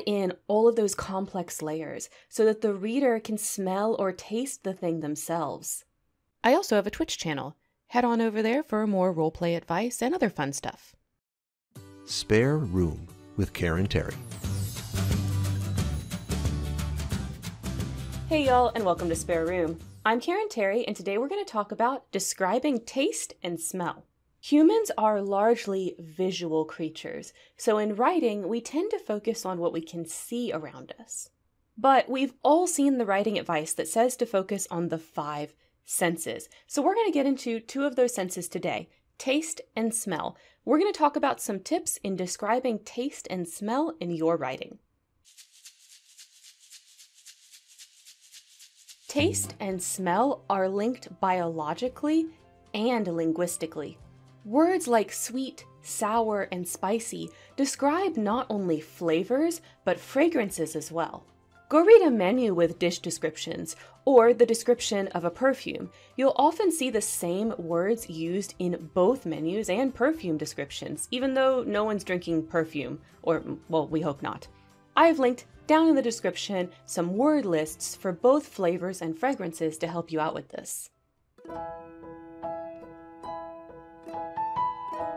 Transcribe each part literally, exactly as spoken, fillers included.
add in all of those complex layers so that the reader can smell or taste the thing themselves. I also have a Twitch channel. Head on over there for more roleplay advice and other fun stuff. Spare Room with Karen Terry. Hey y'all, and welcome to Spare Room. I'm Karen Terry, and today we're going to talk about describing taste and smell. Humans are largely visual creatures, so in writing, we tend to focus on what we can see around us. But we've all seen the writing advice that says to focus on the five senses. So we're going to get into two of those senses today, taste and smell. We're going to talk about some tips in describing taste and smell in your writing. Taste and smell are linked biologically and linguistically. Words like sweet, sour, and spicy describe not only flavors, but fragrances as well. Go read a menu with dish descriptions, or the description of a perfume. You'll often see the same words used in both menus and perfume descriptions, even though no one's drinking perfume, or, well, we hope not. I've linked down in the description some word lists for both flavors and fragrances to help you out with this.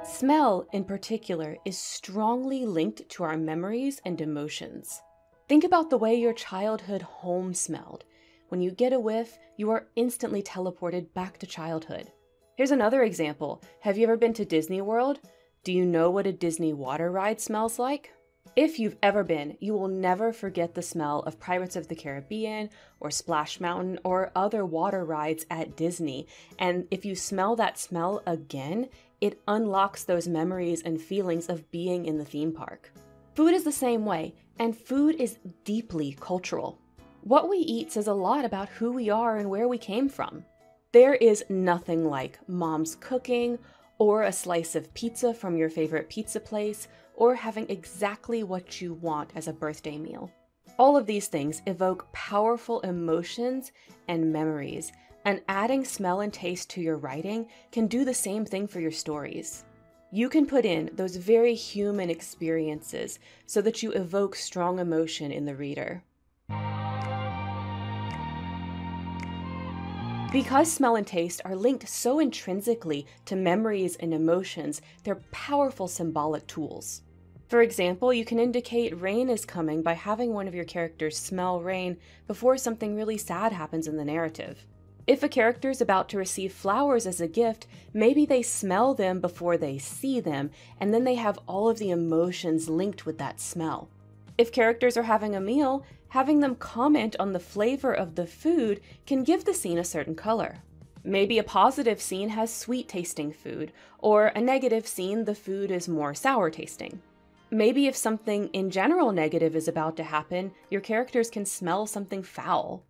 Smell, in particular, is strongly linked to our memories and emotions. Think about the way your childhood home smelled. When you get a whiff, you are instantly teleported back to childhood. Here's another example. Have you ever been to Disney World? Do you know what a Disney water ride smells like? If you've ever been, you will never forget the smell of Pirates of the Caribbean or Splash Mountain or other water rides at Disney. And if you smell that smell again, it unlocks those memories and feelings of being in the theme park. Food is the same way, and food is deeply cultural. What we eat says a lot about who we are and where we came from. There is nothing like mom's cooking, or a slice of pizza from your favorite pizza place, or having exactly what you want as a birthday meal. All of these things evoke powerful emotions and memories, and adding smell and taste to your writing can do the same thing for your stories. You can put in those very human experiences so that you evoke strong emotion in the reader. Because smell and taste are linked so intrinsically to memories and emotions, they're powerful symbolic tools. For example, you can indicate rain is coming by having one of your characters smell rain before something really sad happens in the narrative. If a character is about to receive flowers as a gift, maybe they smell them before they see them, and then they have all of the emotions linked with that smell. If characters are having a meal, having them comment on the flavor of the food can give the scene a certain color. Maybe a positive scene has sweet-tasting food, or a negative scene, the food is more sour-tasting. Maybe if something in general negative is about to happen, your characters can smell something foul.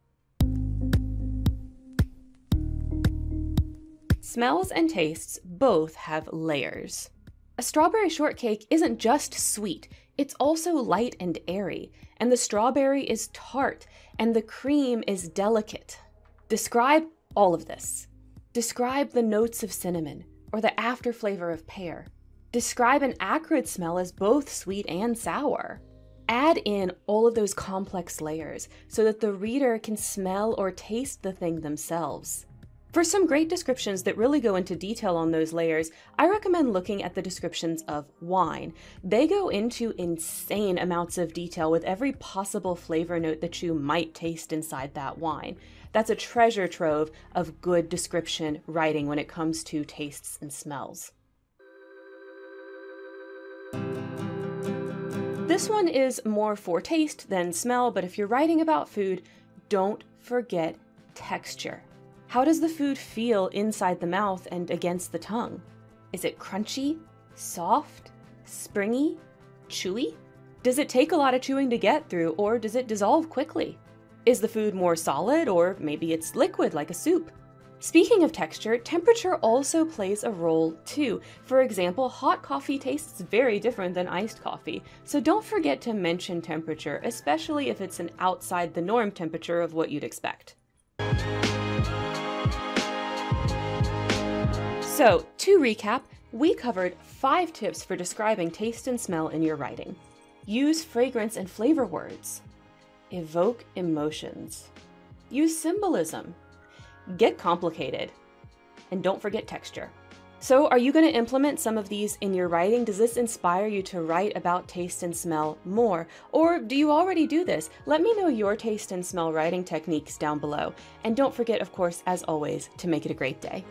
Smells and tastes both have layers. A strawberry shortcake isn't just sweet, it's also light and airy, and the strawberry is tart, and the cream is delicate. Describe all of this. Describe the notes of cinnamon, or the afterflavor of pear. Describe an acrid smell as both sweet and sour. Add in all of those complex layers so that the reader can smell or taste the thing themselves. For some great descriptions that really go into detail on those layers, I recommend looking at the descriptions of wine. They go into insane amounts of detail with every possible flavor note that you might taste inside that wine. That's a treasure trove of good description writing when it comes to tastes and smells. This one is more for taste than smell, but if you're writing about food, don't forget texture. How does the food feel inside the mouth and against the tongue? Is it crunchy, soft, springy, chewy? Does it take a lot of chewing to get through, or does it dissolve quickly? Is the food more solid, or maybe it's liquid like a soup? Speaking of texture, temperature also plays a role too. For example, hot coffee tastes very different than iced coffee, so don't forget to mention temperature, especially if it's an outside the norm temperature of what you'd expect. So, to recap, we covered five tips for describing taste and smell in your writing. Use fragrance and flavor words. Evoke emotions. Use symbolism. Get complicated. And don't forget texture. So are you going to implement some of these in your writing? Does this inspire you to write about taste and smell more? Or do you already do this? Let me know your taste and smell writing techniques down below. And don't forget, of course, as always, to make it a great day.